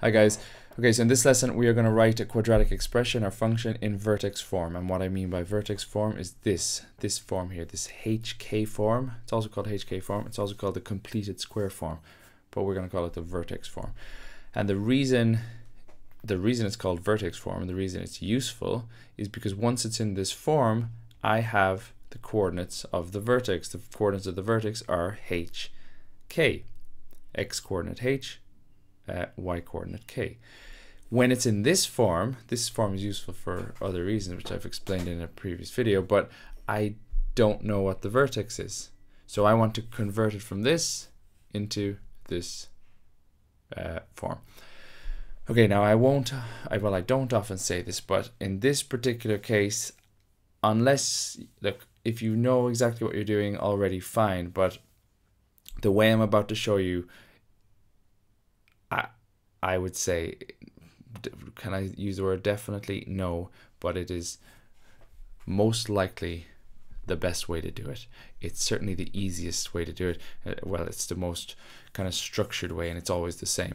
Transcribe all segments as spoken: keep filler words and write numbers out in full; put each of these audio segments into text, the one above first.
Hi guys. Okay, so in this lesson we are going to write a quadratic expression or function in vertex form, and what I mean by vertex form is this, this form here, this H K form. It's also called H K form, it's also called the completed square form, but we're going to call it the vertex form. And the reason the reason it's called vertex form, and the reason it's useful, is because once it's in this form, I have the coordinates of the vertex. The coordinates of the vertex are H, K, x coordinate H, Uh, y coordinate K. When it's in this form, this form is useful for other reasons which I've explained in a previous video, but I don't know what the vertex is. So I want to convert it from this into this uh, form. Okay, now I won't, I, well I don't often say this, but in this particular case, unless, look, if you know exactly what you're doing already, fine, but the way I'm about to show you, I, I would say, can I use the word definitely? No, but it is most likely the best way to do it. It's certainly the easiest way to do it. Uh, well, it's the most kind of structured way, and it's always the same,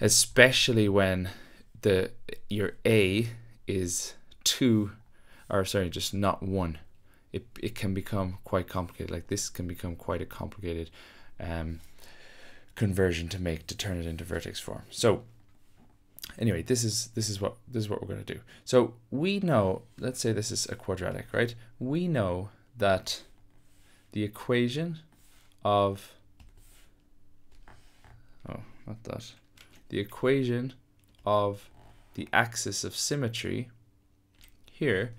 especially when the your A is two, or sorry, just not one. It, it can become quite complicated. Like this can become quite a complicated um, conversion to make to turn it into vertex form. So anyway, this is this is what this is what we're going to do. So we know, let's say this is a quadratic, right? We know that the equation of oh, not that. The equation of the axis of symmetry here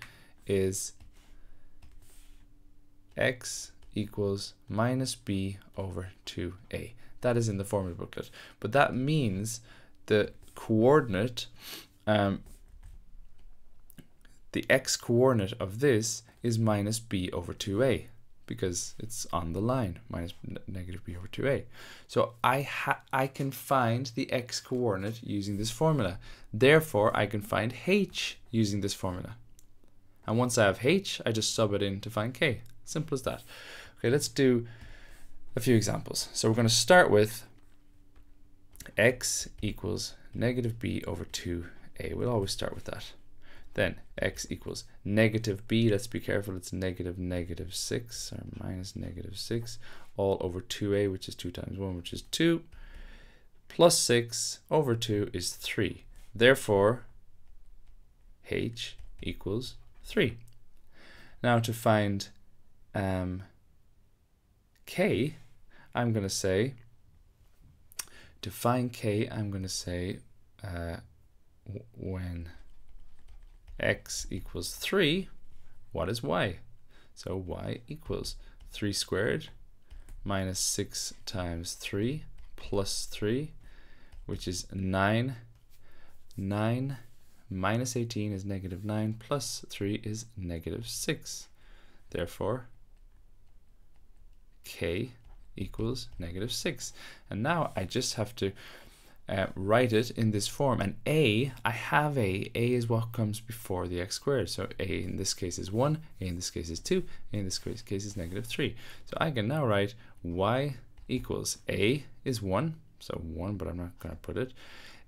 is x equals minus b over two a. That is in the formula booklet, but that means the coordinate, um, the x coordinate of this is minus b over two a, because it's on the line, minus negative b over two a. So I, ha I can find the x coordinate using this formula. Therefore, I can find h using this formula. And once I have h, I just sub it in to find k. Simple as that. Okay, let's do a few examples. So we're going to start with x equals negative b over two a. We'll always start with that. Then x equals negative b, let's be careful, it's negative negative six, or minus negative six, all over two a, which is two times one, which is two, plus six over two is three. Therefore, h equals three. Now to find um, k, I'm going to say, to find k, I'm going to say uh, when x equals three, what is y? So y equals three squared minus six times three plus three, which is nine. nine minus eighteen is negative nine, plus three is negative six. Therefore, k equals negative six. And now I just have to uh, write it in this form. And a, I have a, a is what comes before the x squared. So a in this case is one, a in this case is two, a in this case is negative three. So I can now write y equals a is one, so one, but I'm not going to put it,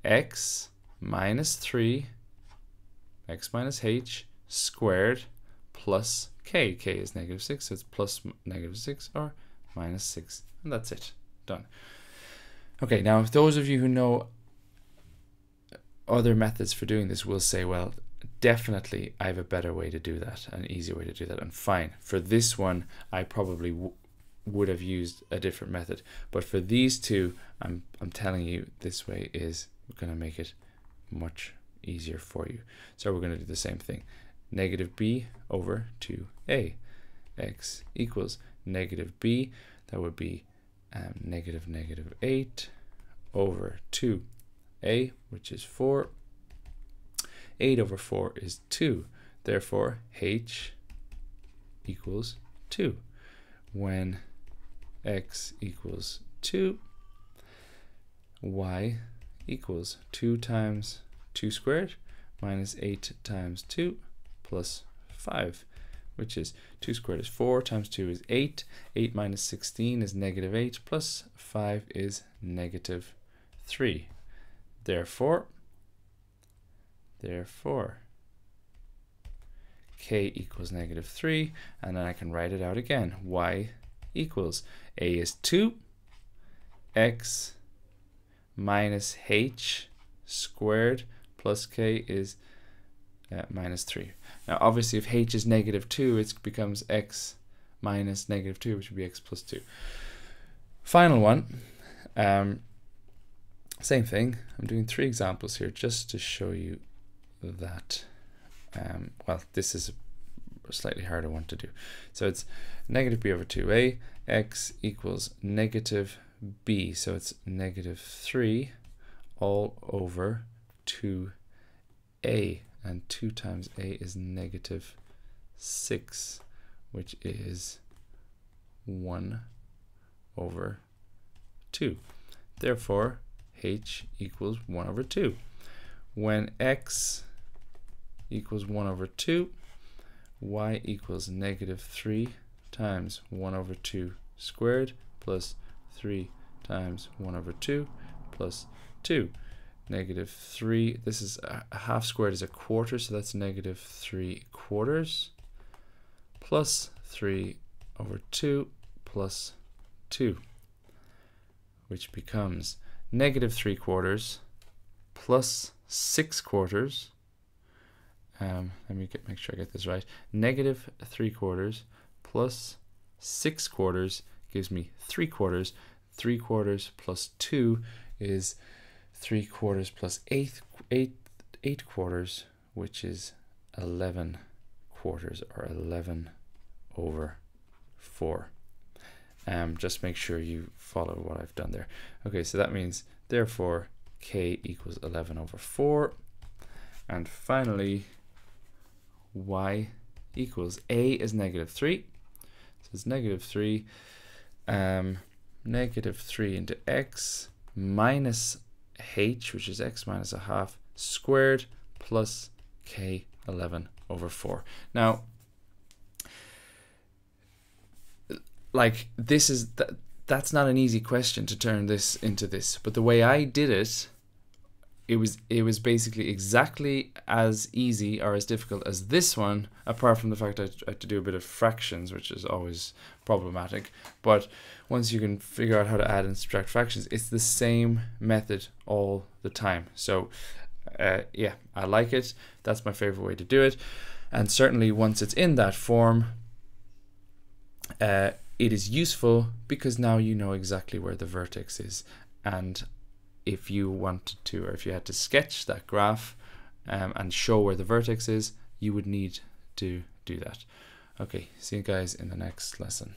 x minus three, x minus h squared plus k. k is negative six, so it's plus negative six or minus six, and that's it, done. Okay, now if those of you who know other methods for doing this will say, well, definitely I have a better way to do that, an easier way to do that, and fine. For this one, I probably w would have used a different method, but for these two, I'm, I'm telling you, this way is gonna make it much easier for you. So we're gonna do the same thing. Negative b over two a, x equals negative b, that would be um, negative negative eight over two a, which is four. eight over four is two, therefore h equals two. When x equals two, y equals two times two squared minus eight times two plus five, which is two squared is four times two is eight, eight minus sixteen is negative eight, plus five is negative three. Therefore, therefore, k equals negative three, and then I can write it out again. Y equals, a is two, x minus h squared plus k is uh, minus three. Now obviously if h is negative two, it becomes x minus negative two, which would be x plus two. Final one, um, same thing. I'm doing three examples here just to show you that. Um, well, this is a slightly harder one to do. So it's negative b over two a, x equals negative b, so it's negative three all over two a, and two times a is negative six, which is one over two. Therefore, h equals one over two. When x equals one over two, y equals negative three times one over two squared plus three times one over two plus two. Negative three, this is a half squared is a quarter, so that's negative three quarters plus three over two plus two, which becomes negative three quarters plus six quarters. Um, let me get, make sure I get this right. Negative three quarters plus six quarters gives me three quarters. Three quarters plus two is three quarters plus eight, eight, eight quarters, which is eleven quarters, or eleven over four. Um, just make sure you follow what I've done there. Okay, so that means therefore k equals eleven over four, and finally, y equals, a is negative three, so it's negative three, um, negative three into x minus h, which is x minus a half squared, plus k, eleven over four. Now, like this is th that's not an easy question to turn this into this, but the way I did it, It was it was basically exactly as easy or as difficult as this one, apart from the fact I had to do a bit of fractions, which is always problematic. But once you can figure out how to add and subtract fractions, it's the same method all the time. So uh, yeah, I like it. That's my favorite way to do it. And certainly once it's in that form, uh, it is useful because now you know exactly where the vertex is. And if you wanted to, or if you had to sketch that graph um, and show where the vertex is, you would need to do that. Okay, see you guys in the next lesson.